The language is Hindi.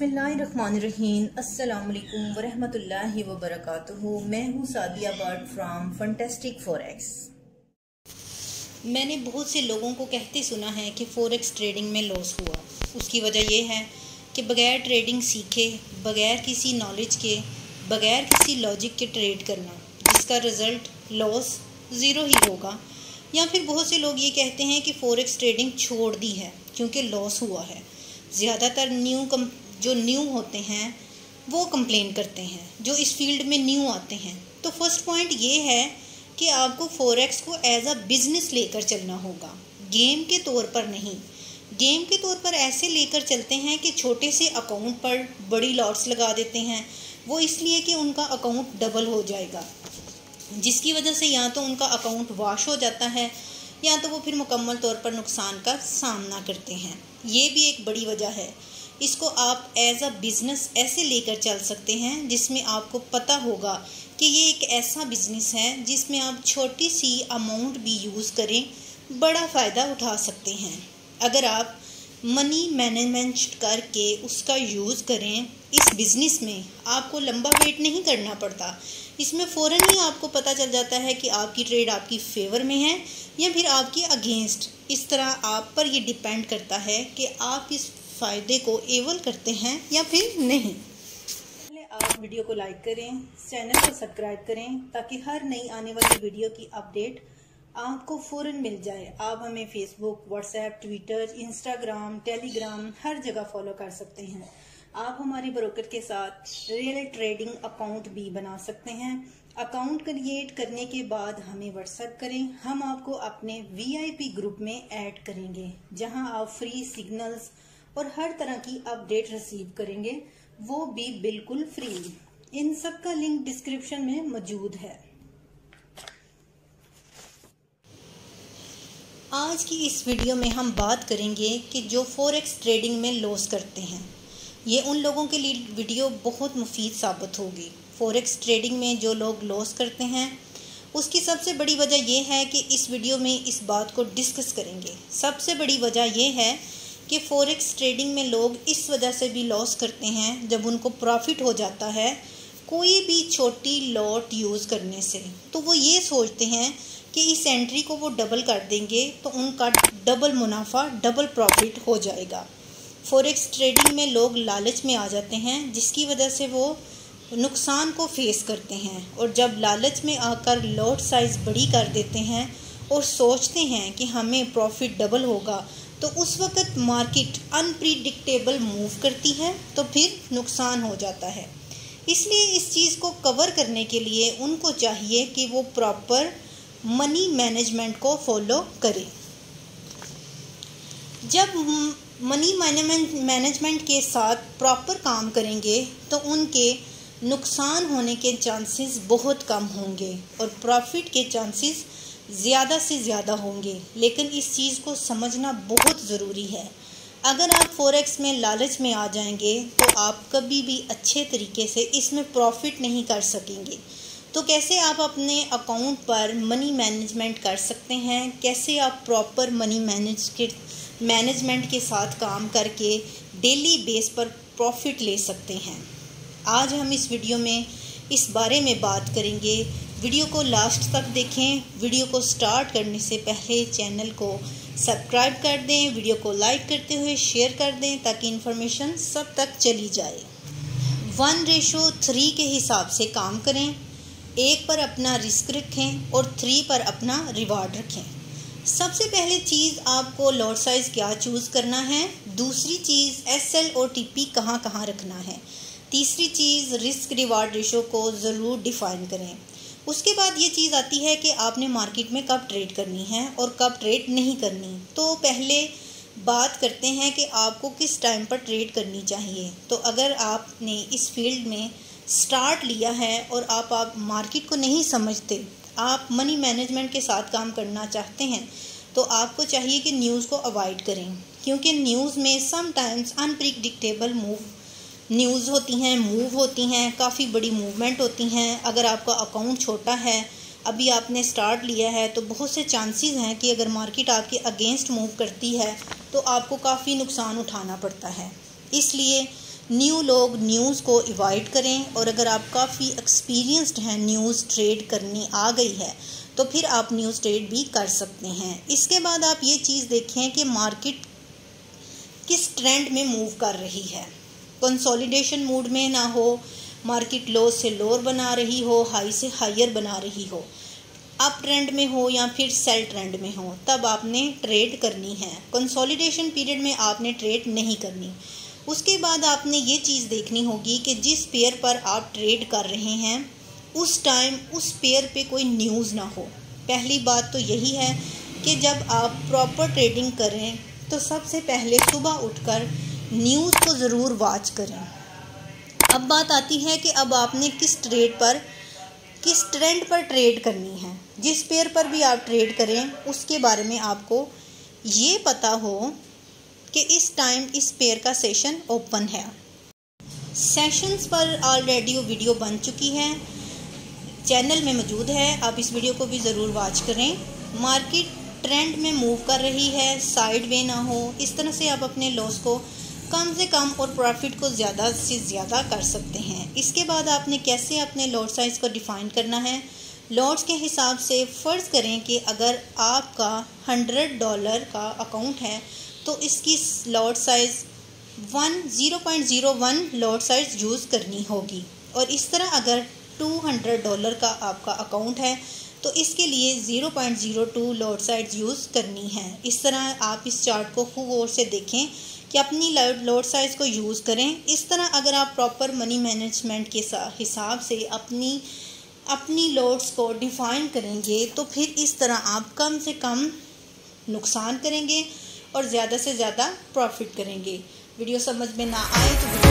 बिस्मिल्लाहिर्रहमानिर्रहीम, अस्सलामुअलैकुम वरहमतुल्लाहि वबरकातुहू। मैं हूँ Sadia bird from fantastic forex. मैंने बहुत से लोगों को कहते सुना है कि फ़ोरेक्स ट्रेडिंग में लॉस हुआ। उसकी वजह यह है कि बग़ैर ट्रेडिंग सीखे, बग़ैर किसी नॉलेज के, बग़ैर किसी लॉजिक के ट्रेड करना, जिसका रिज़ल्ट लॉस ज़ीरो ही होगा। या फिर बहुत से लोग ये कहते हैं कि फ़ोरेक्स ट्रेडिंग छोड़ दी है क्योंकि लॉस हुआ है। ज़्यादातर जो न्यू होते हैं वो कंप्लेन करते हैं, जो इस फील्ड में न्यू आते हैं। तो फर्स्ट पॉइंट ये है कि आपको फ़ोरेक्स को एज अ बिज़नेस लेकर चलना होगा, गेम के तौर पर नहीं। गेम के तौर पर ऐसे लेकर चलते हैं कि छोटे से अकाउंट पर बड़ी लॉट्स लगा देते हैं, वो इसलिए कि उनका अकाउंट डबल हो जाएगा, जिसकी वजह से या तो उनका अकाउंट वाश हो जाता है या तो वो फिर मुकम्मल तौर पर नुकसान का सामना करते हैं। ये भी एक बड़ी वजह है। इसको आप एज अ बिज़नेस ऐसे लेकर चल सकते हैं जिसमें आपको पता होगा कि ये एक ऐसा बिज़नेस है जिसमें आप छोटी सी अमाउंट भी यूज़ करें, बड़ा फ़ायदा उठा सकते हैं। अगर आप मनी मैनेजमेंट करके उसका यूज़ करें, इस बिज़नेस में आपको लंबा वेट नहीं करना पड़ता। इसमें फ़ौरन ही आपको पता चल जाता है कि आपकी ट्रेड आपकी फेवर में है या फिर आपके अगेंस्ट। इस तरह आप पर ये डिपेंड करता है कि आप इस फ़ायदे को एवल करते हैं या फिर नहीं। पहले आप वीडियो को लाइक करें, चैनल को सब्सक्राइब करें ताकि हर नई आने वाली वीडियो की अपडेट आपको फ़ौरन मिल जाए। आप हमें Facebook, WhatsApp, Twitter, Instagram, Telegram हर जगह फॉलो कर सकते हैं। आप हमारे ब्रोकर के साथ रियल ट्रेडिंग अकाउंट भी बना सकते हैं। अकाउंट क्रिएट करने के बाद हमें व्हाट्सएप करें, हम आपको अपने VIP ग्रुप में ऐड करेंगे, जहां आप फ्री सिग्नल्स और हर तरह की अपडेट रिसीव करेंगे, वो भी बिल्कुल फ्री। इन सब का लिंक डिस्क्रिप्शन में मौजूद है। आज की इस वीडियो में हम बात करेंगे कि जो फ़ोरेक्स ट्रेडिंग में लॉस करते हैं, ये उन लोगों के लिए वीडियो बहुत मुफीद साबित होगी। फ़ोरेक्स ट्रेडिंग में जो लोग लॉस करते हैं, उसकी सबसे बड़ी वजह यह है कि इस वीडियो में इस बात को डिस्कस करेंगे। सबसे बड़ी वजह यह है कि फ़ोरेक्स ट्रेडिंग में लोग इस वजह से भी लॉस करते हैं जब उनको प्रॉफिट हो जाता है कोई भी छोटी लॉट यूज़ करने से, तो वो ये सोचते हैं कि इस एंट्री को वो डबल कर देंगे तो उनका डबल मुनाफा, डबल प्रॉफिट हो जाएगा। फ़ोरेक्स ट्रेडिंग में लोग लालच में आ जाते हैं, जिसकी वजह से वो नुकसान को फेस करते हैं। और जब लालच में आकर लॉट साइज़ बड़ी कर देते हैं और सोचते हैं कि हमें प्रॉफिट डबल होगा, तो उस वक्त मार्केट अनप्रिडिक्टेबल मूव करती है, तो फिर नुकसान हो जाता है। इसलिए इस चीज़ को कवर करने के लिए उनको चाहिए कि वो प्रॉपर मनी मैनेजमेंट को फॉलो करें। जब मनी मैनेजमेंट के साथ प्रॉपर काम करेंगे तो उनके नुकसान होने के चांसेस बहुत कम होंगे और प्रॉफिट के चांसेस ज़्यादा से ज़्यादा होंगे। लेकिन इस चीज़ को समझना बहुत ज़रूरी है। अगर आप फ़ोरेक्स में लालच में आ जाएंगे तो आप कभी भी अच्छे तरीके से इसमें प्रॉफिट नहीं कर सकेंगे। तो कैसे आप अपने अकाउंट पर मनी मैनेजमेंट कर सकते हैं, कैसे आप प्रॉपर मनी मैनेजमेंट के साथ काम करके डेली बेस पर प्रॉफिट ले सकते हैं, आज हम इस वीडियो में इस बारे में बात करेंगे। वीडियो को लास्ट तक देखें। वीडियो को स्टार्ट करने से पहले चैनल को सब्सक्राइब कर दें, वीडियो को लाइक करते हुए शेयर कर दें ताकि इन्फॉर्मेशन सब तक चली जाए। 1:3 के हिसाब से काम करें। 1 पर अपना रिस्क रखें और 3 पर अपना रिवार्ड रखें। सबसे पहले चीज़ आपको लॉट साइज़ क्या चूज़ करना है, दूसरी चीज़ SL और TP कहाँ कहाँ रखना है, तीसरी चीज़ रिस्क रिवार्ड रेशो को ज़रूर डिफ़ाइन करें। उसके बाद ये चीज़ आती है कि आपने मार्केट में कब ट्रेड करनी है और कब ट्रेड नहीं करनी। तो पहले बात करते हैं कि आपको किस टाइम पर ट्रेड करनी चाहिए। तो अगर आपने इस फील्ड में स्टार्ट लिया है और आप मार्केट को नहीं समझते, आप मनी मैनेजमेंट के साथ काम करना चाहते हैं, तो आपको चाहिए कि न्यूज़ को अवॉइड करें, क्योंकि न्यूज़ में समटाइम्स अनप्रिडिक्टेबल न्यूज़ होती हैं, मूव होती हैं, काफ़ी बड़ी मूवमेंट होती हैं। अगर आपका अकाउंट छोटा है, अभी आपने स्टार्ट लिया है, तो बहुत से चांसेस हैं कि अगर मार्केट आपके अगेंस्ट मूव करती है तो आपको काफ़ी नुकसान उठाना पड़ता है। इसलिए न्यू लोग न्यूज़ को अवॉइड करें, और अगर आप काफ़ी एक्सपीरियंस्ड हैं, न्यूज़ ट्रेड करनी आ गई है तो फिर आप न्यूज़ ट्रेड भी कर सकते हैं। इसके बाद आप ये चीज़ देखें कि मार्केट किस ट्रेंड में मूव कर रही है। कंसोलिडेशन मूड में ना हो, मार्केट लो से लोअर बना रही हो, हाई से हायर बना रही हो, अप ट्रेंड में हो या फिर सेल ट्रेंड में हो, तब आपने ट्रेड करनी है। कंसोलिडेशन पीरियड में आपने ट्रेड नहीं करनी। उसके बाद आपने ये चीज़ देखनी होगी कि जिस पेयर पर आप ट्रेड कर रहे हैं उस टाइम उस पेयर पे कोई न्यूज़ ना हो। पहली बात तो यही है कि जब आप प्रॉपर ट्रेडिंग करें तो सबसे पहले सुबह उठकर न्यूज़ को ज़रूर वॉच करें। अब बात आती है कि अब आपने किस ट्रेंड पर ट्रेड करनी है। जिस पेयर पर भी आप ट्रेड करें उसके बारे में आपको ये पता हो कि इस टाइम इस पेयर का सेशन ओपन है। सेशंस पर ऑलरेडी वो वीडियो बन चुकी है, चैनल में मौजूद है, आप इस वीडियो को भी ज़रूर वॉच करें। मार्केट ट्रेंड में मूव कर रही है, साइड वे ना हो, इस तरह से आप अपने लॉस को कम से कम और प्रॉफिट को ज़्यादा से ज़्यादा कर सकते हैं। इसके बाद आपने कैसे अपने लॉट साइज़ को डिफ़ाइन करना है। लॉट्स के हिसाब से फ़र्ज़ करें कि अगर आपका $100 का अकाउंट है तो इसकी lot size 0.01 lot size use करनी होगी, और इस तरह अगर $200 का आपका अकाउंट है तो इसके लिए 0.02 लॉट साइज़ यूज़ करनी है। इस तरह आप इस चार्ट को खूब गौर से देखें कि अपनी लॉट साइज़ को यूज़ करें। इस तरह अगर आप प्रॉपर मनी मैनेजमेंट के हिसाब से अपनी लॉट्स को डिफ़ाइन करेंगे तो फिर इस तरह आप कम से कम नुकसान करेंगे और ज़्यादा से ज़्यादा प्रॉफिट करेंगे। वीडियो समझ में ना आए तो